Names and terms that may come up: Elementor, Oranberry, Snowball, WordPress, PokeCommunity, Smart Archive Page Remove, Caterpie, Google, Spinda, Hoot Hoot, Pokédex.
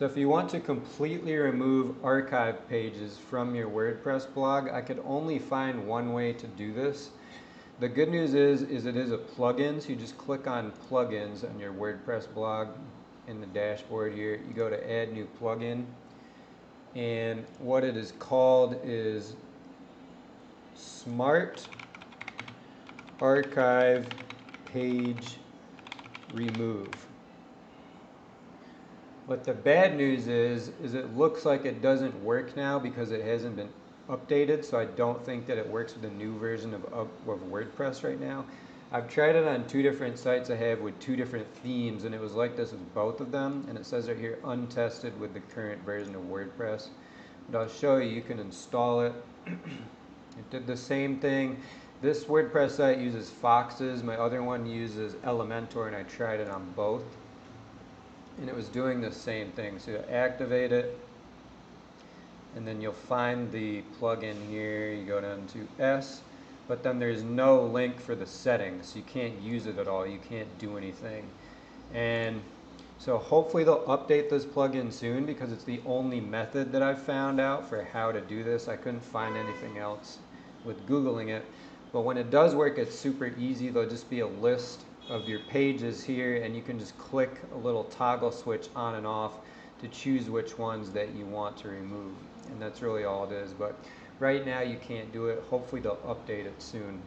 So if you want to completely remove archive pages from your WordPress blog, I could only find one way to do this. The good news is it is a plugin, so you just click on plugins on your WordPress blog in the dashboard here. You go to add new plugin, and what it is called is Smart Archive Page Remove. What the bad news is it looks like it doesn't work now because it hasn't been updated, so I don't think that it works with the new version of WordPress right now. I've tried it on two different sites I have with two different themes, and it was like this with both of them, and it says right here untested with the current version of WordPress. But I'll show you, you can install it. It did the same thing. This WordPress site uses Foxes, my other one uses Elementor, and I tried it on both, and it was doing the same thing. So you activate it, and then you'll find the plugin here. You go down to S, but then there's no link for the settings. You can't use it at all. You can't do anything. And so hopefully they'll update this plugin soon, because it's the only method that I've found out for how to do this. I couldn't find anything else with Googling it. But when it does work, it's super easy. There'll just be a list of your pages here, and you can just click a little toggle switch on and off to choose which ones that you want to remove. And that's really all it is, but right now you can't do it. Hopefully they'll update it soon.